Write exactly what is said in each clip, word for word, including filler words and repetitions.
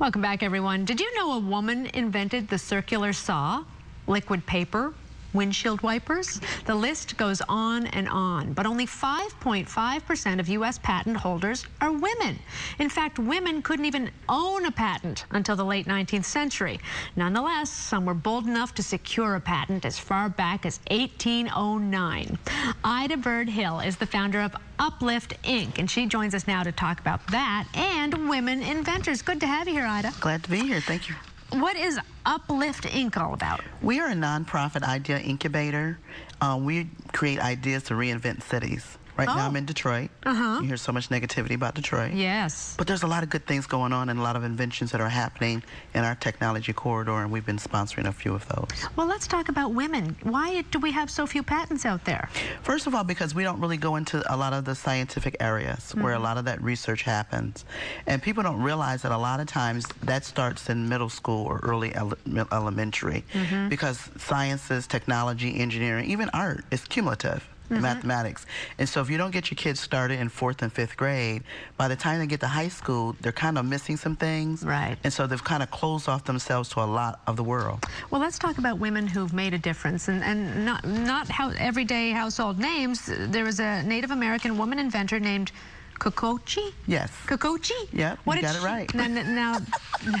Welcome back, everyone. Did you know a woman invented the circular saw, liquid paper, windshield wipers? The list goes on and on, but only five point five percent of U S patent holders are women. In fact, women couldn't even own a patent until the late nineteenth century. Nonetheless, some were bold enough to secure a patent as far back as eighteen oh nine. Ida Byrd-Hill is the founder of Uplift Incorporated, and she joins us now to talk about that and women inventors. Good to have you here, Ida. Glad to be here. Thank you. What is Uplift Incorporated all about? We are a nonprofit idea incubator. Uh, we create ideas to reinvent cities. Right oh. now I'm in Detroit. Uh-huh. You hear so much negativity about Detroit. Yes. But there's a lot of good things going on and a lot of inventions that are happening in our technology corridor, and we've been sponsoring a few of those. Well, let's talk about women. Why do we have so few patents out there? First of all, because we don't really go into a lot of the scientific areas mm-hmm. where a lot of that research happens. And people don't realize that a lot of times that starts in middle school or early ele elementary mm-hmm. because sciences, technology, engineering, even art is cumulative. Mm-hmm. Mathematics. And so if you don't get your kids started in fourth and fifth grade, by the time they get to high school, they're kind of missing some things. Right. And so they've kind of closed off themselves to a lot of the world. Well, let's talk about women who've made a difference. And, and not, not how everyday household names. There was a Native American woman inventor named Kokochi? Yes. Kokochi? Yeah, you got it right. Now,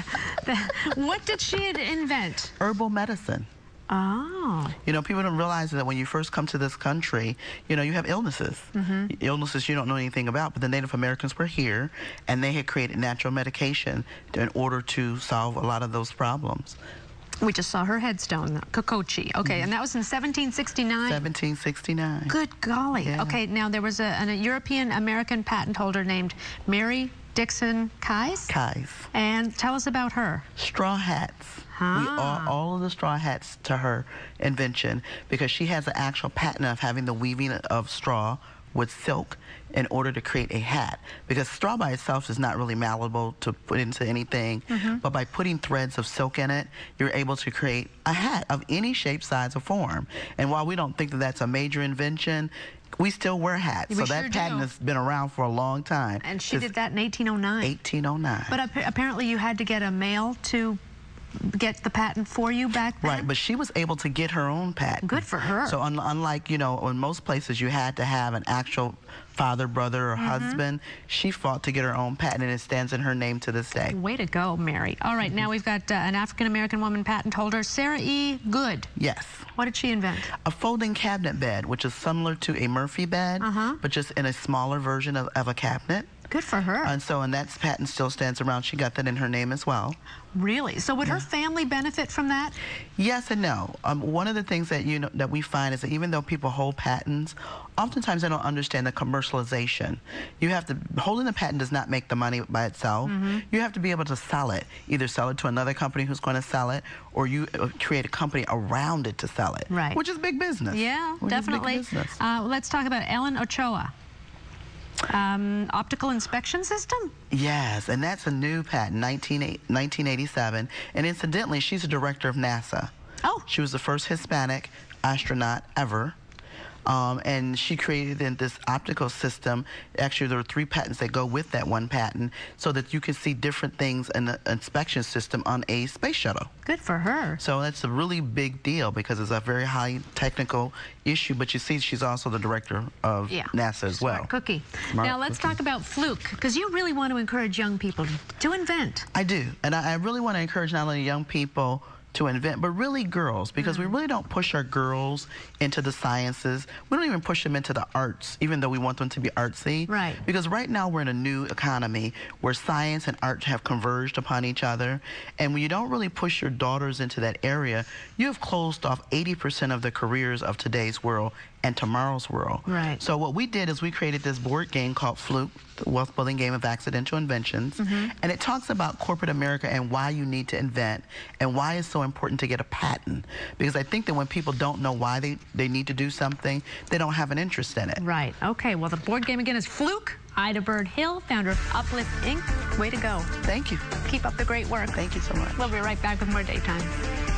now what did she invent? Herbal medicine. Oh. You know, people don't realize that when you first come to this country, you know, you have illnesses. Mm-hmm. Illnesses you don't know anything about, but the Native Americans were here, and they had created natural medication to, in order to solve a lot of those problems. We just saw her headstone, Kokochi. Okay, and that was in seventeen sixty-nine? seventeen sixty-nine. Good golly. Yeah. Okay, now there was a, an, a European-American patent holder named Mary Dixon Kyes? Kyes. And tell us about her. Straw hats. Huh. We owe all of the straw hats to her invention because she has an actual patent of having the weaving of straw with silk in order to create a hat, because straw by itself is not really malleable to put into anything, mm-hmm. but by putting threads of silk in it, you're able to create a hat of any shape, size, or form. And while we don't think that that's a major invention, we still wear hats. We so sure that patent do. has been around for a long time. And she did that in eighteen oh nine. eighteen oh nine. But ap apparently you had to get a male to get the patent for you back then? Right, but she was able to get her own patent. Good for her. So un unlike, you know, in most places you had to have an actual father, brother, or mm-hmm. husband, she fought to get her own patent, and it stands in her name to this day. Way to go, Mary. All right, mm-hmm. now we've got uh, an African-American woman patent holder, Sarah E. Good. Yes. What did she invent? A folding cabinet bed, which is similar to a Murphy bed, uh-huh. but just in a smaller version of, of a cabinet. Good for her. And so, and that patent still stands around. She got that in her name as well. Really? So would yeah. her family benefit from that? Yes and no. Um, one of the things that you know that we find is that even though people hold patents, oftentimes they don't understand the commercialization. You have to, holding the patent does not make the money by itself. Mm-hmm. You have to be able to sell it, either sell it to another company who's going to sell it, or you create a company around it to sell it. Right. Which is big business. Yeah, which definitely. Is big business. Uh, let's talk about Ellen Ochoa. Um, optical inspection system? Yes, and that's a new patent, nineteen eighty-seven. And incidentally, she's a director of NASA. Oh. She was the first Hispanic astronaut ever. Um, and she created in this optical system. Actually, there are three patents that go with that one patent, so that you can see different things in the inspection system on a space shuttle. Good for her. So that's a really big deal because it's a very high technical issue. But you see, she's also the director of yeah. NASA as Smart well. Cookie. Smart now let's cookie. talk about Fluke, because you really want to encourage young people to invent. I do, and I, I really want to encourage not only young people to invent, but really girls, because mm-hmm. we really don't push our girls into the sciences. We don't even push them into the arts, even though we want them to be artsy. Right. Because right now we're in a new economy where science and art have converged upon each other. And when you don't really push your daughters into that area, you have closed off eighty percent of the careers of today's world and tomorrow's world. Right. So what we did is we created this board game called Fluke, the wealth-building game of accidental inventions, mm-hmm. and it talks about corporate America and why you need to invent and why it's so important to get a patent. Because I think that when people don't know why they, they need to do something, they don't have an interest in it. Right. Okay. Well, the board game again is Fluke. Ida Byrd-Hill, founder of Uplift Incorporated. Way to go. Thank you. Keep up the great work. Thank you so much. We'll be right back with more Daytime.